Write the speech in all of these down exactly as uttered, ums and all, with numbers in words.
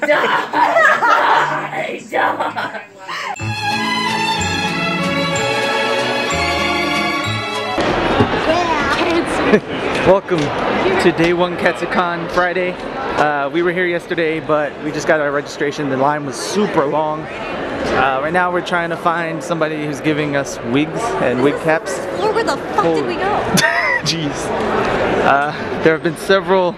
Die! Die! Die! Welcome to day one Katsucon Friday. Uh, we were here yesterday, but we just got our registration. The line was super long. Uh, right now we're trying to find somebody who's giving us wigs and wig caps. Lord, where the fuck oh. did we go? Jeez. Uh, there have been several...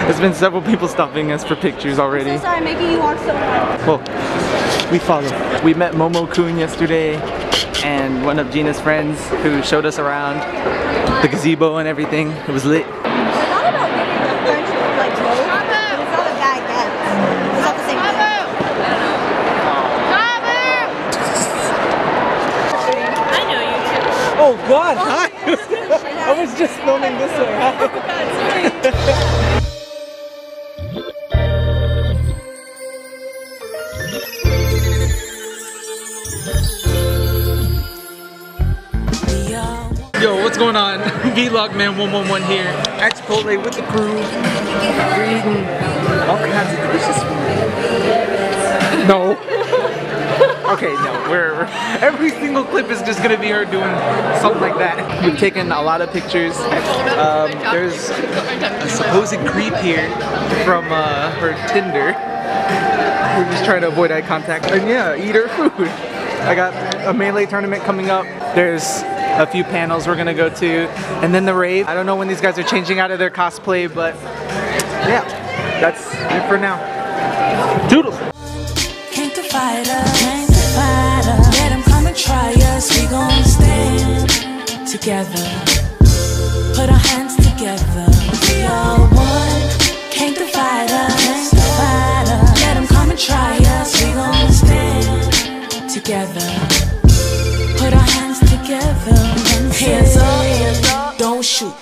There's been several people stopping us for pictures already. I'm so sorry, making you walk so hard. Well, we follow. We met Momo-kun yesterday and one of Gina's friends who showed us around the gazebo and everything. It was lit. It's not about getting the French with like clothes, but it's not a bad guess. It's not the same thing. I know you too. Oh god, hi! I was just filming this way. Oh god, sorry. What's going on? Vlogman one one one here at Chipotle with the crew. We're eating all kinds of delicious food. No. Okay, no. We're, every single clip is just going to be her doing something like that. We've taken a lot of pictures. Um, there's a supposed creep here from uh, her Tinder. We're just trying to avoid eye contact. And yeah, eat her food. I got a melee tournament coming up. There's a few panels we're gonna go to, and then the rave. I don't know when these guys are changing out of their cosplay, but yeah, that's it for now. Toodles! Can't the fighter, can't the fighter. Let them come and try us, we gon' stand together. Put our hands together, we all one. Can't the fighter, can't the fighter. Let them come and try us, we gon' stand together. Hands up, hands up, don't shoot.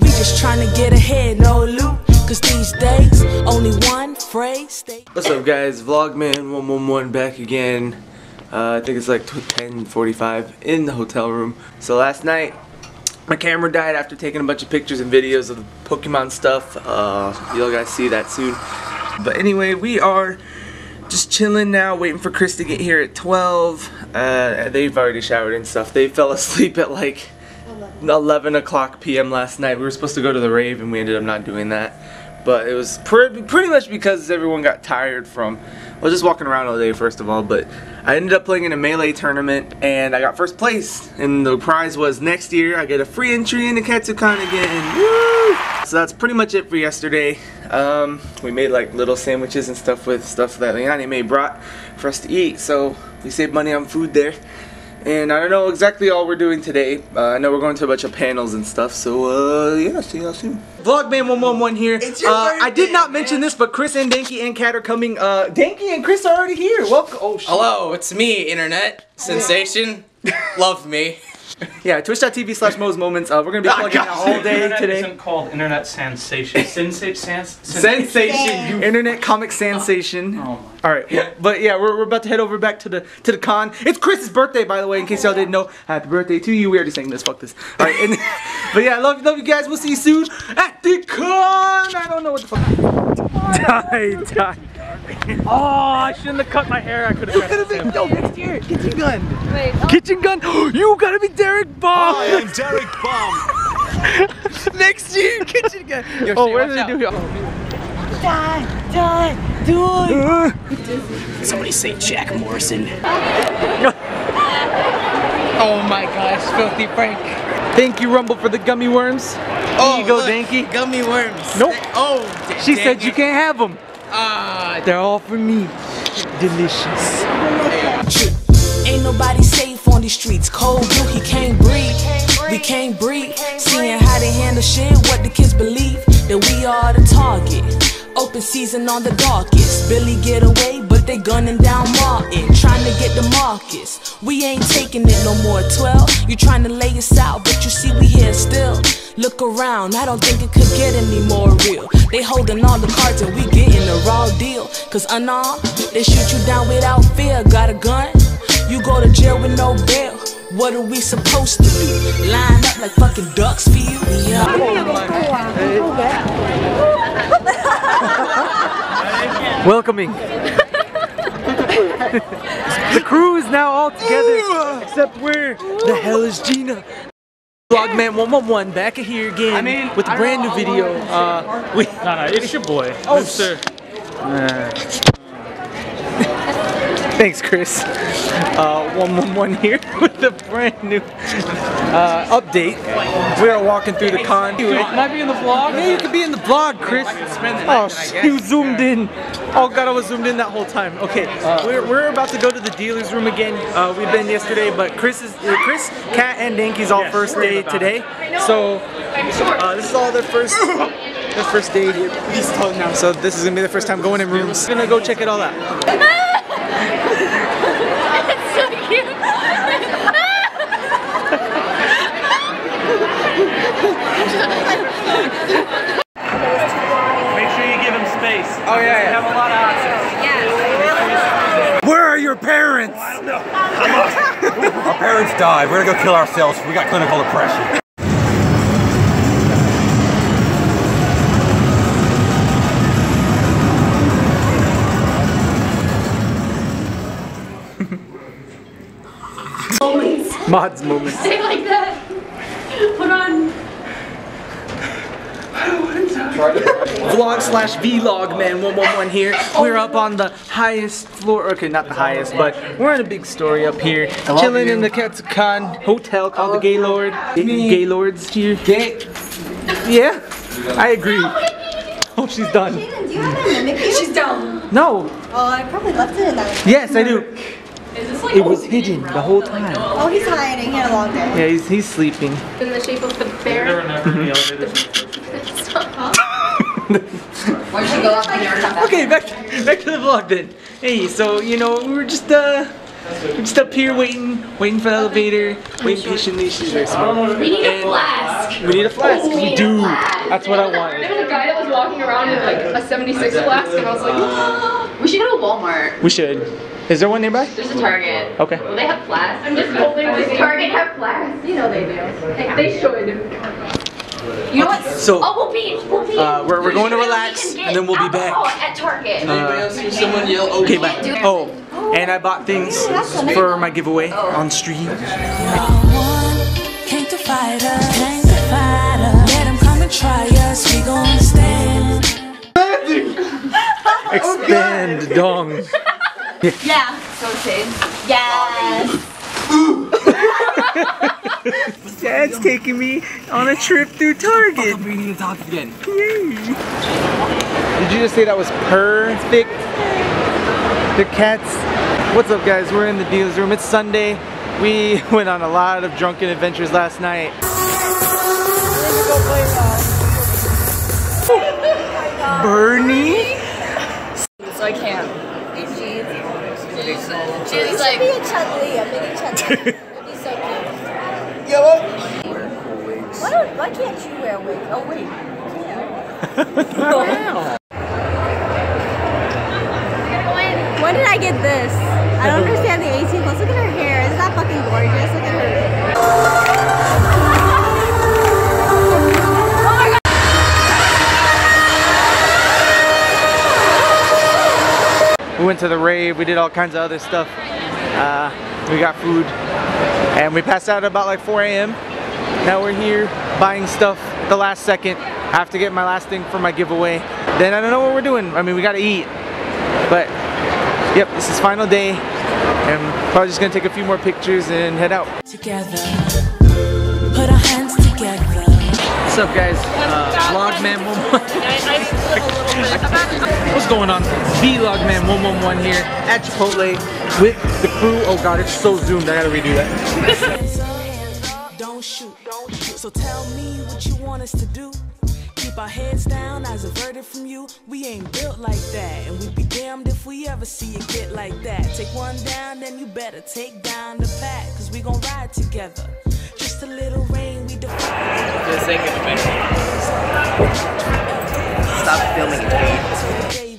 We just trying to get ahead, no loot. Cause these days, only one phrase. What's up guys, Vlogman one one one back again. Uh, I think it's like ten forty-five in the hotel room. So last night, my camera died after taking a bunch of pictures and videos of the Pokemon stuff. Uh, you'll guys see that soon. But anyway, we are just chilling now, waiting for Chris to get here at twelve. Uh, they've already showered and stuff. They fell asleep at like eleven o'clock p m last night. We were supposed to go to the rave and we ended up not doing that. But it was pretty, pretty much because everyone got tired from, well, just walking around all day first of all. But I ended up playing in a melee tournament and I got first place. And the prize was next year I get a free entry into Katsucon again. Woo! So that's pretty much it for yesterday. Um, we made like little sandwiches and stuff with stuff that Lianime brought for us to eat, so we saved money on food there. And I don't know exactly all we're doing today. Uh, I know we're going to a bunch of panels and stuff, so uh, yeah, see y'all soon. Vlogman one one one here. It's your uh, I did not mention man. this, but Chris and Dankey and Kat are coming. Uh, Dankey and Chris are already here. Welcome. Oh, shit. Hello, it's me, internet. Sensation. Love me. Yeah, twitch dot T V slash Mo's Moments. Uh, we're gonna be plugging out all day internet today. Isn't called internet sensation. Sensa sans sensation. Sensation. Internet comic sensation. Oh. Oh all right, well, but yeah, we're, we're about to head over back to the to the con. It's Chris's birthday, by the way, in case y'all didn't know. Happy birthday to you. We already sang this. Fuck this. All right, and, but yeah, love love you guys. We'll see you soon at the con. I don't know what the fuck. Die, die. Oh, I shouldn't have cut my hair. I could have. You could have been. No, next year. Kitchen gun. Wait, oh. Kitchen gun. You gotta be Derek Bomb. I am Derek Bomb. Next year, kitchen gun. Yo, oh, where did they do here? Die, die, die. Uh. Somebody say Jack Morrison. Oh my gosh, filthy Frank. Thank you, Rumble, for the gummy worms. Oh, here you go, Dankey. Gummy worms. Nope. Oh, she said you can't have them. Ah, uh, they're all for me. Delicious. Ain't nobody safe on these streets. Cold blue, he can't breathe. We can't breathe. Seeing how they handle shit, what the kids believe that we are the target. Open season on the darkest. Billy get away, but they gunning down Martin, trying to get the Marcus. We ain't taking it no more. twelve, you trying to lay us out, but you see we here still. Look around, I don't think it could get any more real. They holding all the cards and we getting the raw deal. Cause unarmed, they shoot you down without fear. Got a gun, you go to jail with no bail. What are we supposed to do? Line up like fucking ducks for you? Yeah. welcoming. The crew is now all together, except where the hell is Gina? Vlogman one one one back here again I mean, with a I brand know, new video. Uh, we no, no, it's your boy, oh, Mister Thanks, Chris. Uh, one one one here with a brand new uh, update. We are walking through the con. Dude, can I be in the vlog? Yeah, you can be in the vlog, Chris. Oh, you zoomed in. Oh God, I was zoomed in that whole time. Okay, uh, we're, we're about to go to the dealer's room again. Uh, we've been yesterday, but Chris, is, uh, Chris, Kat, and Dankey's all yes, first day today. So uh, this is all their first. Their first day here. So this is gonna be the first time going in rooms. We're gonna go check it all out. Make sure you give him space. Oh yeah, yeah. Have a lot of options. Yeah. Where are your parents? I don't know. Our parents died. We're gonna go kill ourselves. We got clinical depression. Moments. Mods moments. Say like that. Put on. Vlog slash vlog man one one one here. We're up on the highest floor, okay, not the highest, but we're in a big story up here. Chilling in the Katsucon hotel called the Gaylord. Gaylords here. Gay. Yeah, I agree. Oh, she's done. She's done. No. Well, I probably left it in that. Yes, I do. Is this like it was hidden the whole time. Like, oh, he's hiding. He had a long day. Yeah, he's, he's sleeping. In the shape of the bear. Okay, back to, back to the vlog then. Hey, so you know we were just uh, we're just up here waiting, waiting for the elevator, waiting patiently. She's very smart. We need a flask. We need a flask. Oh, we do. That's what I wanted. There was a guy that was walking around with like a seventy-six flask, and I was like, oh, we should go to Walmart. We should. Is there one nearby? There's a Target. Okay. Well, they have flasks. I'm just hoping this Target have flasks. You know they do. They, they should. You know what? So, oh, we'll be, we'll be. Uh, we're we're going to relax and, and then we'll be back. At Target. Did anybody else hear someone yell? Okay, bye. Oh, and I bought things oh, for my giveaway oh. on stream. Expand dong. Yeah. Yeah. So shade. Yes. Dad's taking me on a trip through Target. I'm reading the dog again. Did you just say that was perfect? The cats. What's up, guys? We're in the dealer's room. It's Sunday. We went on a lot of drunken adventures last night. Bernie. So I can't. She's like, be a Chun-Li, a mini Chun-Li. It'd be so cute. Yo, why, why can't you wear a wig? Oh wait, yeah. Wow. When did I get this? I don't understand the eighteen plus. Look at her hair. Isn't that fucking gorgeous? Look at her. We went to the rave, we did all kinds of other stuff. Uh, we got food and we passed out at about like four A M Now we're here buying stuff at the last second. I have to get my last thing for my giveaway. Then I don't know what we're doing. I mean, we gotta eat. But yep, this is final day and probably just gonna take a few more pictures and head out. Together, put our hands together. What's up, guys? Uh, Vlogman one one one. What's going on? Vlogman one one one here at Chipotle with the crew. Oh god, it's so zoomed. I gotta redo that. Don't shoot. So tell me what you want us to do. Keep our heads down, eyes averted from you. We ain't built like that, and we'd be damned if we ever see it get like that. Take one down, then you better take down the pack, cause we gon' ride together. Just a little rain, we defy. Stop filming it.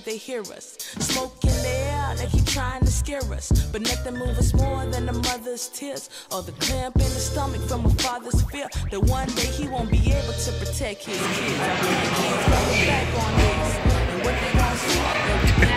They hear us smoking there, they keep trying to scare us, but nothing moves us more than a mother's tears or the cramp in the stomach from a father's fear that one day he won't be able to protect his kids.